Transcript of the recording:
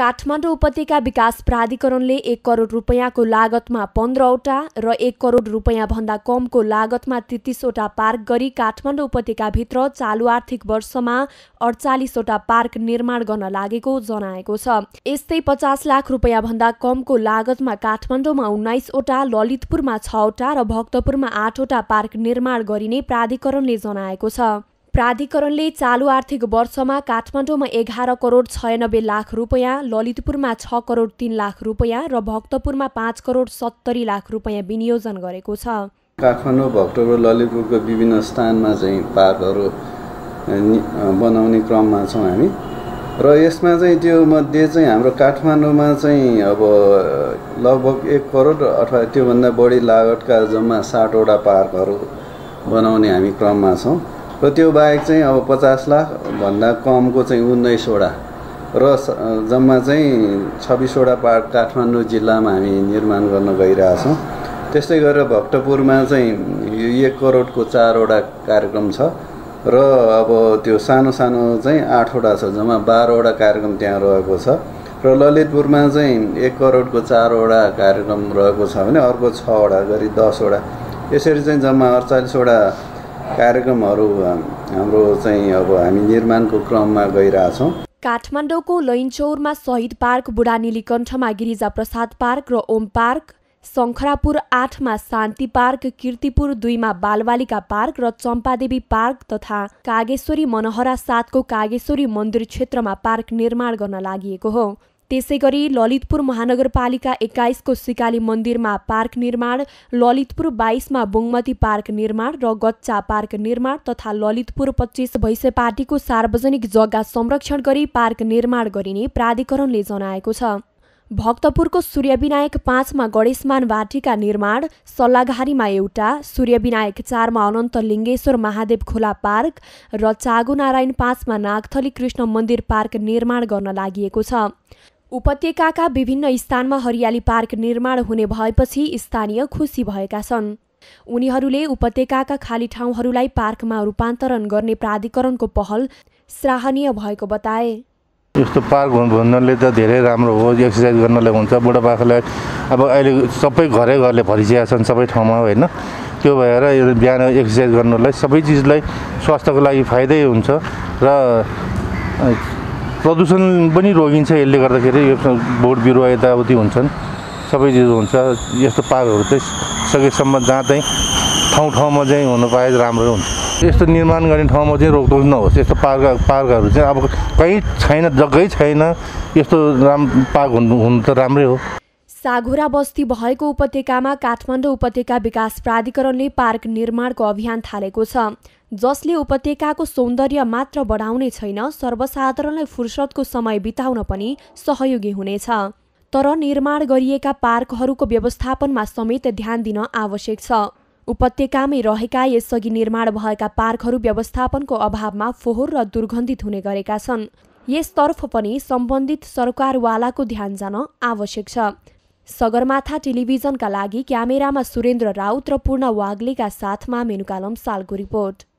काठमाडौं उपत्यका विकास प्राधिकरणले 1 करोड रुपैयाँको लागतमा 15 वटा र 1 करोड रुपैयाँ भन्दा कमको लागतमा 33 वटा पार्क गरी काठमाडौं उपत्यकाभित्र चालू आर्थिक वर्षमा 48 वटा पार्क निर्माण गर्न लागेको जनाएको छ। यस्तै 50 लाख रुपैयाँ भन्दा कमको लागतमा काठमाडौँमा 19 वटा, ललितपुरमा 6 वटा र भक्तपुरमा 8 वटा पार्क निर्माण गरिने प्राधिकरणले जनाएको छ। प्राधिकरणले चालू आर्थिक वर्षमा काठमाडौँमा 11 करोड 96 लाख रुपैयाँ, ललितपुरमा 6 करोड 3 लाख रुपैयाँ र भक्तपुरमा 5 करोड 70 लाख रुपैयाँ विनियोजन गरेको छ। काठमाडौँ, भक्तपुर, ललितपुरको विभिन्न स्थानमा चाहिँ पार्कहरू बनाउने क्रममा छौँ हामी र यसमा चाहिँ त्यो मध्ये चाहिँ हाम्रो काठमाडौँमा चाहिँ अब लगभग 1 करोड अथवा त्योभन्दा बढी लागतका जम्मा 60 वटा पार्कहरू बनाउने हामी क्रममा छौँ र त्यो बाहेक चाहिँ अब 50 लाख भन्दा कमको चाहिँ 19 वटा र जम्मा चाहिँ 26 वटा पार्क काठमाडौँ जिल्लामा हामी निर्माण गर्न गइरहेछौँ। त्यस्तै गरेर भक्तपुरमा चाहिँ 1 करोडको 4 वटा कार्यक्रम छ र अब त्यो सानो सानो चाहिँ 8 वटा छ, जम्मा 12 वटा कार्यक्रम त्यहाँ रहेको छ र ललितपुरमा चाहिँ 1 करोडको 4 वटा कार्यक्रम रहेको छ भने अर्को 6 वटा गरी 10 वटा, यसरी चाहिँ जम्मा 48 वटा कार्यक्रमहरू हाम्रो चाहिँ अब हामी निर्माणको क्रममा गइरहेछौँ। काठमाडौँको लैनचौरमा शहीद पार्क, बुढानीलीकण्ठमा गिरिजा प्रसाद पार्क र ओम पार्क, शङ्खरापुर 8 मा शान्ति पार्क, किर्तिपुर 2 मा बालबालिका पार्क र चम्पादेवी पार्क तथा कागेश्वरी मनोहरा 7 को कागेश्वरी मन्दिर क्षेत्रमा पार्क निर्माण गर्न लागेको हो। त्यसैगरी ललितपुर महानगरपालिका 21 को सिकाली मन्दिरमा पार्क निर्माण, ललितपुर 22 मा बुङमती पार्क निर्माण र गच्चा पार्क निर्माण तथा ललितपुर 25 भैँसेपाटीको सार्वजनिक जग्गा संरक्षण गरी पार्क निर्माण गरिने प्राधिकरणले जनाएको छ। भक्तपुरको सूर्यविनायक 5 मा गणेशमान वाटिका निर्माण, सल्लाघारीमा एउटा, सूर्यविनायक 4 मा अनन्तलिङ्गेश्वर महादेव खोला पार्क र चागोनारायण 5 मा नागथली कृष्ण मन्दिर पार्क निर्माण गर्न लागेको छ। उपत्यकाका विभिन्न स्थानमा हरियाली पार्क निर्माण हुने भएपछि स्थानीय खुसी भएका छन्। उनीहरूले उपत्यकाका खाली ठाउँहरूलाई पार्कमा रूपान्तरण गर्ने प्राधिकरणको पहल सराहनीय भएको बताए। यस्तो पार्क भन्नाले त धेरै राम्रो हो, एक्सर्साइज गर्नलाई हुन्छ, बुढापाकालाई अब अहिले सबै घरै घरले भरिसकेका छन् सबै ठाउँमा होइन, त्यो भएर यो बिहान एक्सर्साइज गर्नलाई सबै चिजलाई स्वास्थ्यको लागि फाइदै हुन्छ र प्रदूषण पनि रोकिन्छ। यसले गर्दाखेरि यो बोट बिरुवा यताउति हुन्छन्, सबै चिज हुन्छ। यस्तो पार्कहरू चाहिँ सकेसम्म जहाँ चाहिँ ठाउँ ठाउँमा चाहिँ हुनु पाए राम्रो हुन्छ। यस्तो निर्माण गर्ने ठाउँमा चाहिँ रोकटोक नहोस्। यस्तो पार्कहरू चाहिँ अब कहीँ छैन, जग्गै छैन, यस्तो पार्क हुनु त राम्रै हो। साघुरा बस्ती भएको उपत्यकामा काठमाडौँ उपत्यका विकास प्राधिकरणले पार्क निर्माणको अभियान थालेको छ, जसले उपत्यकाको सौन्दर्य मात्र बढाउने छैन, सर्वसाधारणलाई फुर्सदको समय बिताउन पनि सहयोगी हुनेछ। तर निर्माण गरिएका पार्कहरूको व्यवस्थापनमा समेत ध्यान दिन आवश्यक छ। उपत्यकामै रहेका यसअघि निर्माण भएका पार्कहरू व्यवस्थापनको अभावमा फोहोर र दुर्गन्धित हुने गरेका छन्। यसतर्फ पनि सम्बन्धित सरकारवालाको ध्यान जान आवश्यक छ। सगरमाथा टेलिभिजनका लागि क्यामेरामा सुरेन्द्र राउत र पूर्ण वागलेका साथमा मेनुकालम सालको रिपोर्ट।